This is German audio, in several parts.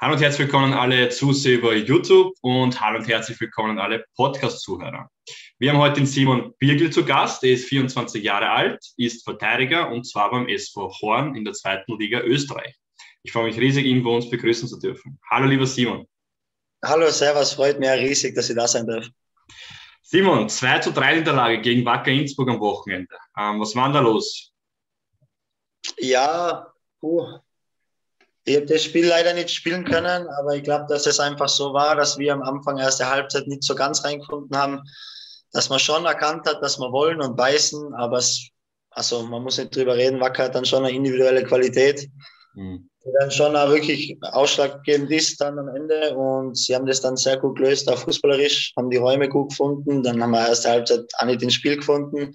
Hallo und herzlich willkommen an alle Zuseher über YouTube und hallo und herzlich willkommen an alle Podcast-Zuhörer. Wir haben heute den Simon Pirkl zu Gast. Er ist 24 Jahre alt, ist Verteidiger und zwar beim SV Horn in der 2. Liga Österreich. Ich freue mich riesig, ihn bei uns begrüßen zu dürfen. Hallo lieber Simon. Hallo, servus, freut mich riesig, dass ich da sein darf. Simon, 2:3 Niederlage gegen Wacker Innsbruck am Wochenende. Was war denn da los? Ja, ich habe das Spiel leider nicht spielen können, aber ich glaube, dass es einfach so war, dass wir am Anfang erst der Halbzeit nicht so ganz reingefunden haben, dass man schon erkannt hat, dass wir wollen und beißen, aber man muss nicht drüber reden, Wacker hat dann schon eine individuelle Qualität, die dann schon auch wirklich ausschlaggebend ist dann am Ende, und sie haben das dann sehr gut gelöst, auch fußballerisch, haben die Räume gut gefunden, dann haben wir erst der Halbzeit auch nicht ins Spiel gefunden,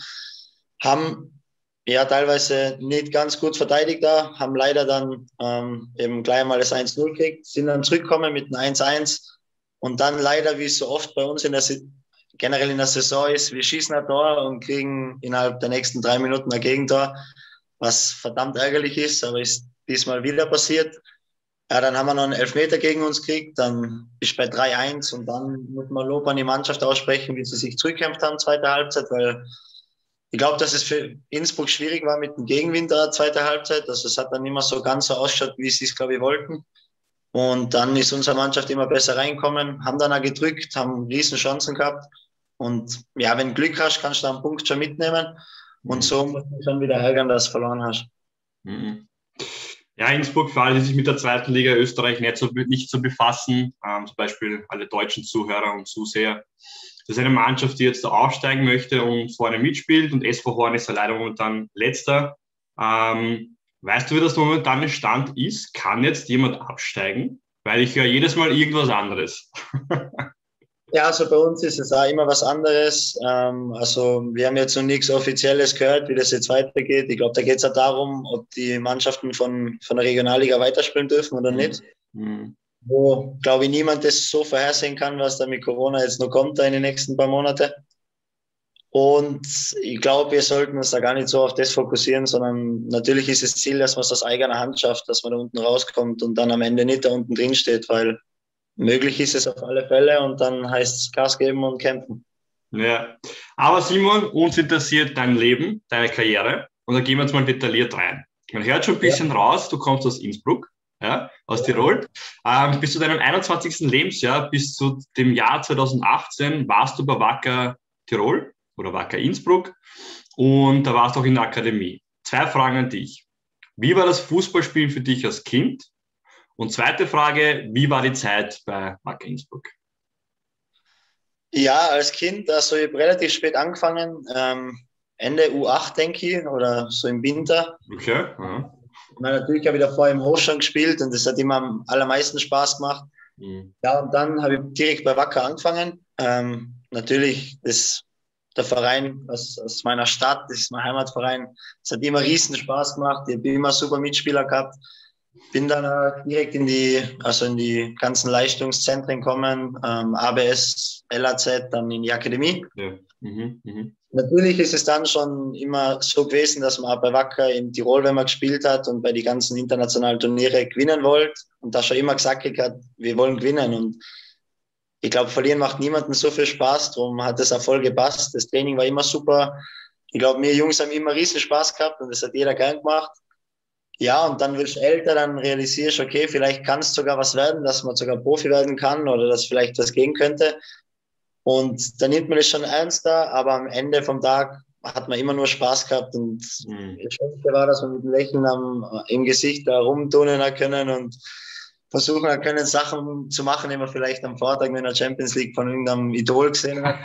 haben ja teilweise nicht ganz gut verteidigt da, haben leider dann eben gleich mal das 1-0 gekriegt, sind dann zurückgekommen mit einem 1-1 und dann leider, wie es so oft bei uns generell in der Saison ist, wir schießen ein Tor und kriegen innerhalb der nächsten 3 Minuten ein Gegentor, was verdammt ärgerlich ist, aber ist diesmal wieder passiert. Ja, dann haben wir noch einen Elfmeter gegen uns gekriegt, dann ist bei 3-1 und dann muss man Lob an die Mannschaft aussprechen, wie sie sich zurückgekämpft haben, zweite Halbzeit, weil ich glaube, dass es für Innsbruck schwierig war mit dem Gegenwind der zweiten Halbzeit. Also es hat dann immer so ganz so ausgeschaut, wie sie es, glaube ich, wollten. Und dann ist unsere Mannschaft immer besser reingekommen, haben dann auch gedrückt, haben riesen Chancen gehabt. Und ja, wenn du Glück hast, kannst du einen Punkt schon mitnehmen. Und so musst du dann wieder ärgern, dass du verloren hast. Ja, Innsbruck, für alle, die sich mit der 2. Liga Österreich nicht so befassen, zum Beispiel alle deutschen Zuhörer und Zuseher. Das ist eine Mannschaft, die jetzt da aufsteigen möchte und vorne mitspielt. Und SV Horn ist ja leider momentan letzter. Weißt du, wie das momentane Stand ist? Kann jetzt jemand absteigen? Weil ich höre jedes Mal irgendwas anderes. Ja, also bei uns ist es auch immer was anderes. Also wir haben jetzt noch nichts Offizielles gehört, wie das jetzt weitergeht. Ich glaube, da geht es auch darum, ob die Mannschaften von der Regionalliga weiterspielen dürfen oder nicht. Wo, glaube ich, niemand das so vorhersehen kann, was da mit Corona jetzt noch kommt da in den nächsten paar Monaten. Und ich glaube, wir sollten uns da gar nicht so auf das fokussieren, sondern natürlich ist das Ziel, dass man es aus eigener Hand schafft, dass man da unten rauskommt und dann am Ende nicht da unten drin steht, weil möglich ist es auf alle Fälle und dann heißt es Gas geben und kämpfen. Ja, aber Simon, uns interessiert dein Leben, deine Karriere und da gehen wir jetzt mal detailliert rein. Man hört schon ein bisschen raus, du kommst aus Innsbruck. Ja, aus Tirol. Bis zu deinem 21. Lebensjahr, bis zu dem Jahr 2018, warst du bei Wacker Tirol oder Wacker Innsbruck und da warst du auch in der Akademie. 2 Fragen an dich. Wie war das Fußballspielen für dich als Kind? Und zweite Frage, wie war die Zeit bei Wacker Innsbruck? Ja, als Kind, also ich habe relativ spät angefangen, Ende U8, denke ich, oder so im Winter. Okay, ja. Natürlich habe ich davor im Hochschul gespielt und das hat immer am allermeisten Spaß gemacht. Ja, und dann habe ich direkt bei Wacker angefangen. Natürlich ist der Verein aus meiner Stadt, das ist mein Heimatverein, es hat immer riesen Spaß gemacht. Ich habe immer super Mitspieler gehabt. Bin dann direkt in die ganzen Leistungszentren gekommen, ABS, LAZ, dann in die Akademie. Ja. Natürlich ist es dann schon immer so gewesen, dass man auch bei Wacker in Tirol, wenn man gespielt hat und bei den ganzen internationalen Turniere gewinnen wollte und da schon immer gesagt hat, wir wollen gewinnen. Und ich glaube, verlieren macht niemandem so viel Spaß, darum hat es auch voll gepasst. Das Training war immer super. Ich glaube, wir Jungs haben immer riesen Spaß gehabt und das hat jeder gern gemacht. Ja, und dann wirst du älter, dann realisierst du, okay, vielleicht kann es sogar was werden, dass man sogar Profi werden kann oder dass vielleicht was gehen könnte. Und da nimmt man das schon ernster, aber am Ende vom Tag hat man immer nur Spaß gehabt und das Schönste war, dass man mit einem Lächeln im Gesicht da rumturnen können und versuchen können, Sachen zu machen, die man vielleicht am Vortag in der Champions League von irgendeinem Idol gesehen hat.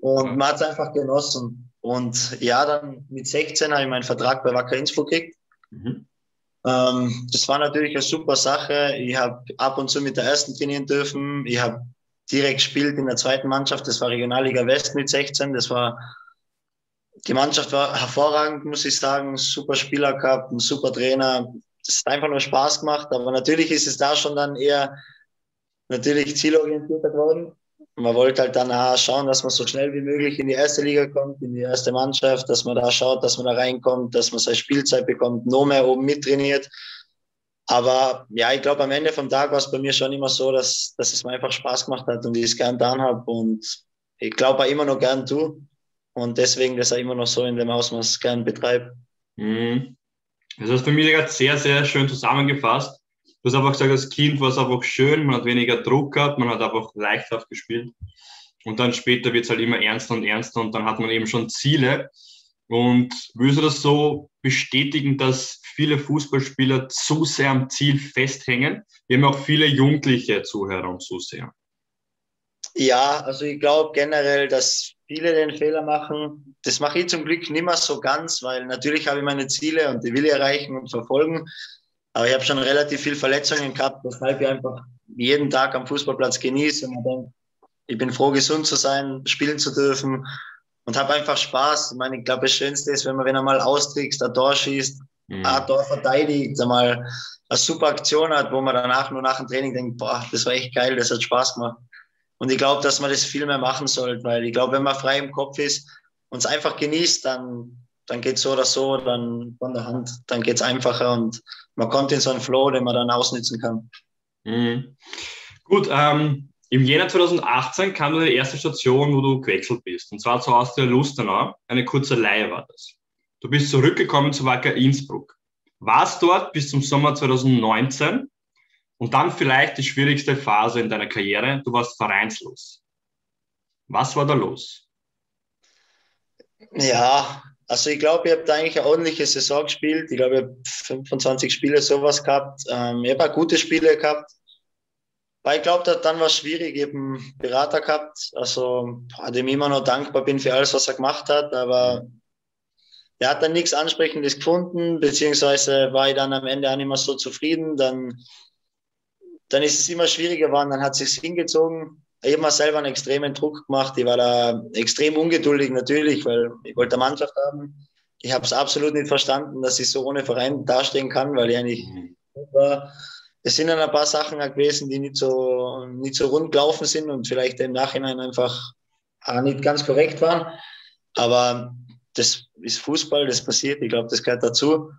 Und man hat es einfach genossen. Und ja, dann mit 16 habe ich meinen Vertrag bei Wacker Innsbruck gekriegt. Das war natürlich eine super Sache. Ich habe ab und zu mit der ersten trainieren dürfen. Ich habe direkt gespielt in der 2. Mannschaft, das war Regionalliga West mit 16, die Mannschaft war hervorragend, muss ich sagen, super Spieler gehabt, ein super Trainer, das hat einfach nur Spaß gemacht, aber natürlich ist es da schon dann eher natürlich zielorientierter geworden, man wollte halt dann auch schauen, dass man so schnell wie möglich in die 1. Liga kommt, in die 1. Mannschaft, dass man da schaut, dass man da reinkommt, dass man seine Spielzeit bekommt, noch mehr oben mittrainiert. Aber ja, ich glaube, am Ende vom Tag war es bei mir schon immer so, dass es mir einfach Spaß gemacht hat und ich es gern getan habe und ich glaube auch immer noch gern tue und deswegen das auch immer noch so in dem Ausmaß gern betreibe. Mhm. Das hast du für mich gerade sehr, sehr schön zusammengefasst. Du hast einfach gesagt, als Kind war es einfach schön, man hat weniger Druck gehabt, man hat einfach leichthaft gespielt und dann später wird es halt immer ernster und dann hat man eben schon Ziele. Und würdest du das so bestätigen, dass viele Fußballspieler zu sehr am Ziel festhängen? Wir haben auch viele jugendliche Zuhörer und Zuseher. Ja, also ich glaube generell, dass viele den Fehler machen. Das mache ich zum Glück nicht mehr so ganz, weil natürlich habe ich meine Ziele und die will ich erreichen und verfolgen. Aber ich habe schon relativ viele Verletzungen gehabt, weshalb ich einfach jeden Tag am Fußballplatz genieße. Und dann, ich bin froh, gesund zu sein, spielen zu dürfen. Und habe einfach Spaß. Ich meine, ich glaube, das Schönste ist, wenn er mal austrickst, ein Tor schießt, ein Tor verteidigt, einmal eine super Aktion hat, wo man danach nur nach dem Training denkt, boah, das war echt geil, das hat Spaß gemacht. Und ich glaube, dass man das viel mehr machen sollte, weil ich glaube, wenn man frei im Kopf ist und es einfach genießt, dann geht es so oder so, dann von der Hand, dann geht es einfacher und man kommt in so einen Flow, den man dann ausnutzen kann. Mhm. Gut, im Jänner 2018 kam deine erste Station, wo du gewechselt bist, und zwar zu Austria Lustenau. Eine kurze Leihe war das. Du bist zurückgekommen zu Wacker Innsbruck. Warst dort bis zum Sommer 2019 und dann vielleicht die schwierigste Phase in deiner Karriere. Du warst vereinslos. Was war da los? Ja, also ich glaube, ich habe da eigentlich eine ordentliche Saison gespielt. Ich glaube, ich habe 25 Spiele sowas gehabt. Ich habe ein paar gute Spiele gehabt. Weil ich glaube, dann war es schwierig, eben Berater gehabt, also dem ich immer noch dankbar bin für alles, was er gemacht hat, aber er hat dann nichts Ansprechendes gefunden, beziehungsweise war ich dann am Ende auch nicht mehr so zufrieden, dann ist es immer schwieriger geworden, dann hat es sich hingezogen. Ich habe mir selber einen extremen Druck gemacht, ich war da extrem ungeduldig natürlich, weil ich wollte eine Mannschaft haben. Ich habe es absolut nicht verstanden, dass ich so ohne Verein dastehen kann, weil ich eigentlich gut war. Es sind dann ein paar Sachen gewesen, die nicht so rund gelaufen sind und vielleicht im Nachhinein einfach auch nicht ganz korrekt waren. Aber das ist Fußball, das passiert. Ich glaube, das gehört dazu.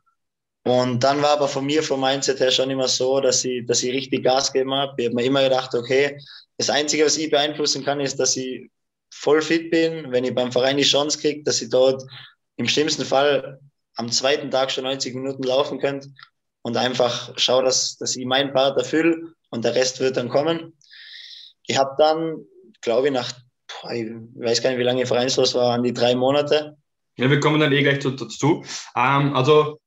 Und dann war aber von mir, vom Mindset her schon immer so, dass ich richtig Gas gegeben habe. Ich habe mir immer gedacht, okay, das Einzige, was ich beeinflussen kann, ist, dass ich voll fit bin, wenn ich beim Verein die Chance kriege, dass ich dort im schlimmsten Fall am zweiten Tag schon 90 Minuten laufen könnte. Und einfach schaue, dass ich meinen Part erfülle und der Rest wird dann kommen. Ich habe dann, glaube ich, ich weiß gar nicht, wie lange ich vereinslos war, an die 3 Monate. Ja, wir kommen dann gleich dazu. Also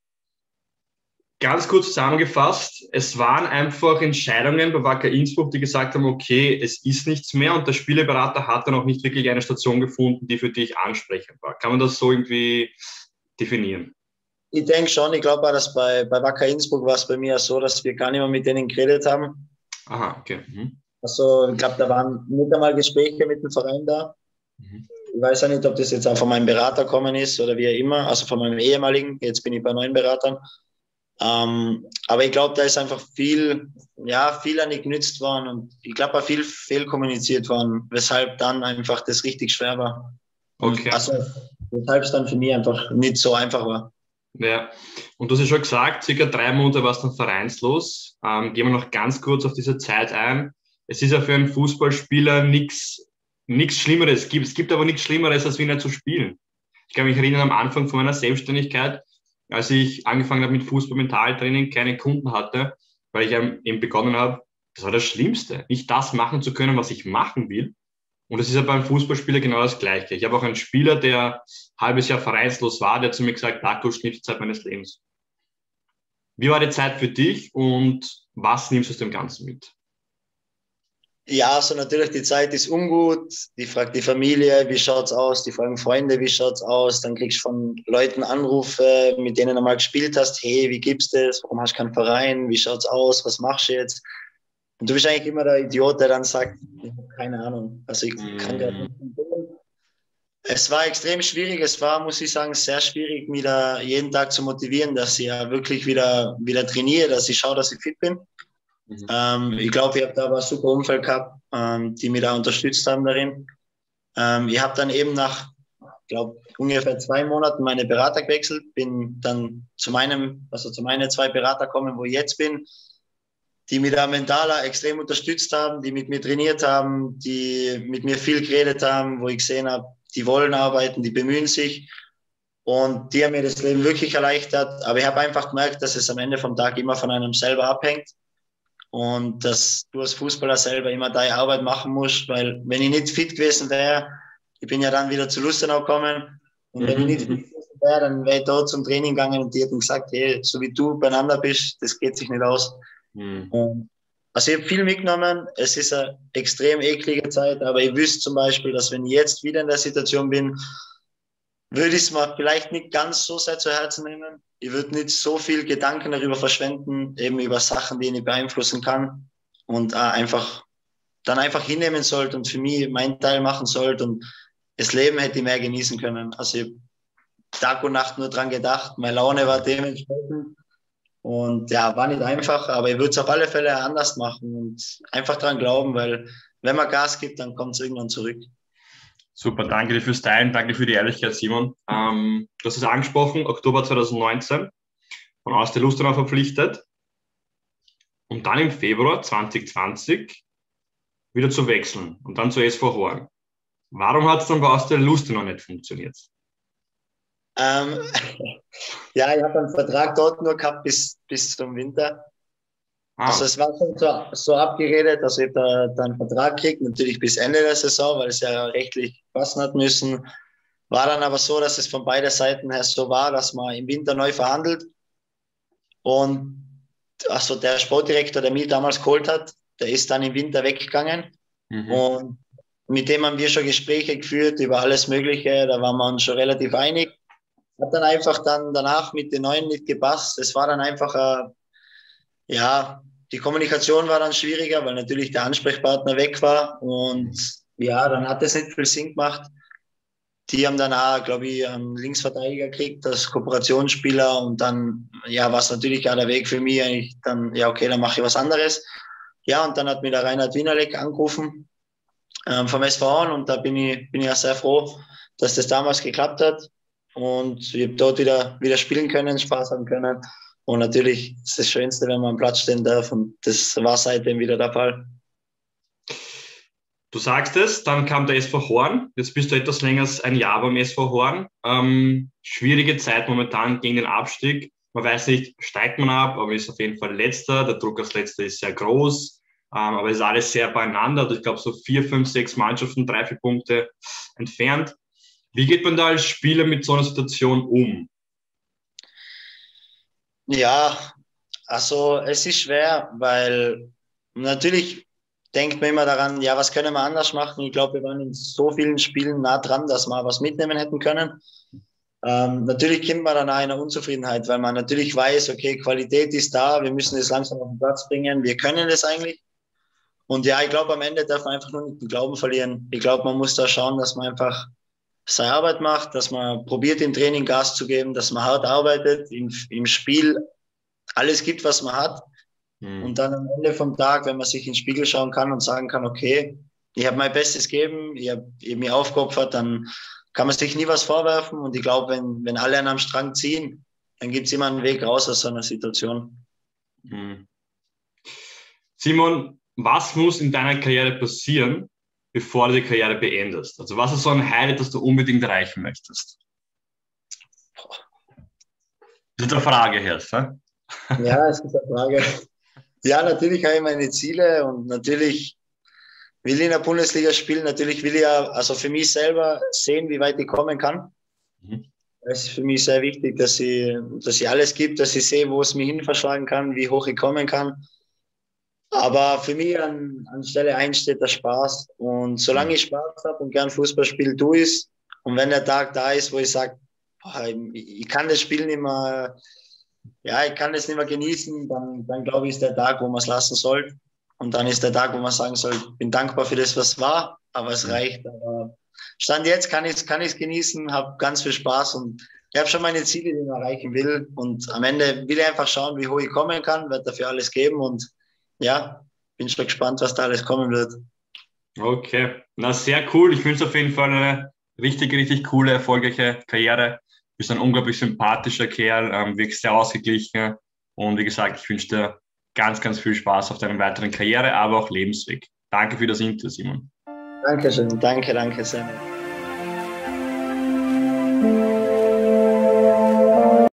ganz kurz zusammengefasst, es waren einfach Entscheidungen bei Wacker Innsbruck, die gesagt haben, okay, es ist nichts mehr und der Spieleberater hat dann auch nicht wirklich eine Station gefunden, die für dich ansprechend war. Kann man das so irgendwie definieren? Ich denke schon, ich glaube auch, dass bei Wacker Innsbruck war es bei mir so, dass wir gar nicht mehr mit denen geredet haben. Aha, okay. Mhm. Also ich glaube, da waren nicht einmal Gespräche mit dem Verein da. Mhm. Ich weiß ja nicht, ob das jetzt auch von meinem Berater gekommen ist oder wie auch immer, also von meinem ehemaligen, jetzt bin ich bei neuen Beratern. Aber ich glaube, da ist einfach viel an nicht genützt worden und ich glaube auch viel fehlkommuniziert worden, weshalb dann einfach das richtig schwer war. Okay. Also weshalb es dann für mich einfach nicht so einfach war. Ja, und du hast ja schon gesagt, circa 3 Monate warst du dann vereinslos. Gehen wir noch ganz kurz auf diese Zeit ein. Es ist ja für einen Fußballspieler nichts Schlimmeres. Es gibt aber nichts Schlimmeres, als wieder zu spielen. Ich kann mich erinnern, am Anfang von meiner Selbstständigkeit, als ich angefangen habe mit Fußball-Mentaltraining, keine Kunden hatte, weil ich eben begonnen habe, das war das Schlimmste, nicht das machen zu können, was ich machen will. Und das ist ja beim Fußballspieler genau das Gleiche. Ich habe auch einen Spieler, der ein halbes Jahr vereinslos war, der zu mir gesagt hat, du schnippst Zeit meines Lebens. Wie war die Zeit für dich und was nimmst du aus dem Ganzen mit? Ja, also natürlich, die Zeit ist ungut. Die fragt die Familie, wie schaut es aus? Die fragen Freunde, wie schaut es aus? Dann kriegst du von Leuten Anrufe, mit denen du mal gespielt hast. Hey, wie gibt's das? Warum hast du keinen Verein? Wie schaut es aus? Was machst du jetzt? Und du bist eigentlich immer der Idiot, der dann sagt, ich habe keine Ahnung. Also ich kann gar nicht. Es war extrem schwierig. Es war, muss ich sagen, sehr schwierig, mich da jeden Tag zu motivieren, dass ich ja wirklich wieder trainiere, dass ich schaue, dass ich fit bin. Mhm. Ich glaube, ich habe da ein super Umfeld gehabt, die mich da unterstützt haben darin. Ich habe dann eben nach glaube, ungefähr 2 Monaten meine Berater gewechselt, bin dann zu meinen 2 Berater gekommen, wo ich jetzt bin, die mich da mentaler extrem unterstützt haben, die mit mir trainiert haben, die mit mir viel geredet haben, wo ich gesehen habe, die wollen arbeiten, die bemühen sich und die haben mir das Leben wirklich erleichtert. Aber ich habe einfach gemerkt, dass es am Ende vom Tag immer von einem selber abhängt und dass du als Fußballer selber immer deine Arbeit machen musst, weil wenn ich nicht fit gewesen wäre, ich bin ja dann wieder zu Lustenau gekommen und wenn ich nicht fit gewesen wäre, dann wäre ich dort zum Training gegangen und die hätten gesagt, hey, so wie du beieinander bist, das geht sich nicht aus. Also ich habe viel mitgenommen, es ist eine extrem eklige Zeit, aber ich wüsste zum Beispiel, dass wenn ich jetzt wieder in der Situation bin, würde ich es mir vielleicht nicht ganz so sehr zu Herzen nehmen. Ich würde nicht so viel Gedanken darüber verschwenden, eben über Sachen, die ich nicht beeinflussen kann und einfach hinnehmen sollte und für mich meinen Teil machen sollte und das Leben hätte ich mehr genießen können. Also ich habe Tag und Nacht nur dran gedacht, meine Laune war dementsprechend. Und ja, war nicht einfach, aber ich würde es auf alle Fälle anders machen und einfach dran glauben, weil wenn man Gas gibt, dann kommt es irgendwann zurück. Super, danke dir fürs Teilen, danke für die Ehrlichkeit, Simon. Du hast es angesprochen, Oktober 2019 von Austria Lustenau verpflichtet und dann im Februar 2020 wieder zu wechseln und dann zu SV Horn. Warum hat es dann bei Austria Lustenau nicht funktioniert? Ja, ich habe einen Vertrag dort nur gehabt bis zum Winter. Also es war schon so abgeredet, also ich habe da einen Vertrag gekriegt, natürlich bis Ende der Saison, weil es ja rechtlich passen hat müssen. War dann aber so, dass es von beiden Seiten her so war, dass man im Winter neu verhandelt. Und also der Sportdirektor, der mich damals geholt hat, der ist dann im Winter weggegangen. Und mit dem haben wir schon Gespräche geführt über alles Mögliche, da waren wir uns schon relativ einig. Hat dann einfach danach mit den Neuen nicht gepasst. Es war dann einfach, ja, die Kommunikation war dann schwieriger, weil natürlich der Ansprechpartner weg war. Und ja, dann hat es nicht viel Sinn gemacht. Die haben dann auch, glaube ich, einen Linksverteidiger gekriegt, als Kooperationsspieler. Und dann, ja, war es natürlich auch der Weg für mich eigentlich dann, ja, okay, dann mache ich was anderes. Ja, und dann hat mich der Reinhard Wienerleck angerufen vom SV Horn. Und da bin ich auch sehr froh, dass das damals geklappt hat. Und ich habe dort wieder spielen können, Spaß haben können. Und natürlich ist das Schönste, wenn man am Platz stehen darf. Und das war seitdem wieder der Fall. Du sagst es, dann kam der SV Horn. Jetzt bist du etwas länger als ein Jahr beim SV Horn. Schwierige Zeit momentan gegen den Abstieg. Man weiß nicht, steigt man ab, aber ist auf jeden Fall Letzter. Der Druck als Letzter ist sehr groß. Aber es ist alles sehr beieinander. Ich glaube, so 4, 5, 6 Mannschaften, 3, 4 Punkte entfernt. Wie geht man da als Spieler mit so einer Situation um? Ja, also es ist schwer, weil natürlich denkt man immer daran, ja, was können wir anders machen? Ich glaube, wir waren in so vielen Spielen nah dran, dass wir was mitnehmen hätten können. Natürlich kommt man dann auch in einer Unzufriedenheit, weil man natürlich weiß, okay, Qualität ist da, wir müssen das langsam auf den Platz bringen, wir können das eigentlich. Und ja, ich glaube, am Ende darf man einfach nur nicht den Glauben verlieren. Ich glaube, man muss da schauen, dass man einfach seine Arbeit macht, dass man probiert, im Training Gas zu geben, dass man hart arbeitet, im Spiel alles gibt, was man hat. Und dann am Ende vom Tag, wenn man sich in den Spiegel schauen kann und sagen kann, okay, ich habe mein Bestes gegeben, ich hab mich aufgeopfert, dann kann man sich nie was vorwerfen. Und ich glaube, wenn alle an einem Strang ziehen, dann gibt es immer einen Weg raus aus so einer Situation. Simon, was muss in deiner Karriere passieren, bevor du die Karriere beendest? Also was ist so ein Highlight, das du unbedingt erreichen möchtest? Das ist eine Frage jetzt, ne? Ja, es ist eine Frage. Ja, natürlich habe ich meine Ziele und natürlich will ich in der Bundesliga spielen, natürlich will ich ja, also für mich selber sehen, wie weit ich kommen kann. Es ist für mich sehr wichtig, dass ich alles gebe, dass ich sehe, wo es mich hin verschlagen kann, wie hoch ich kommen kann. Aber für mich an Stelle 1 steht der Spaß. Und solange ich Spaß habe und gern Fußball spiele, tue ich es. Und wenn der Tag da ist, wo ich sage, ich kann das Spiel nicht mehr, ja, ich kann das nicht mehr genießen, dann glaube ich, ist der Tag, wo man es lassen sollte. Und dann ist der Tag, wo man sagen soll, ich bin dankbar für das, was war, aber es reicht. Aber Stand jetzt kann ich es genießen, habe ganz viel Spaß und ich habe schon meine Ziele, die ich erreichen will. Und am Ende will ich einfach schauen, wie hoch ich kommen kann, werde dafür alles geben und ja, bin schon gespannt, was da alles kommen wird. Okay, na sehr cool. Ich wünsche auf jeden Fall eine richtig, richtig coole, erfolgreiche Karriere. Bist ein unglaublich sympathischer Kerl, wirklich sehr ausgeglichen. Und wie gesagt, ich wünsche dir ganz, ganz viel Spaß auf deinem weiteren Karriere, aber auch Lebensweg. Danke für das Interview, Simon. Dankeschön, danke, Simon.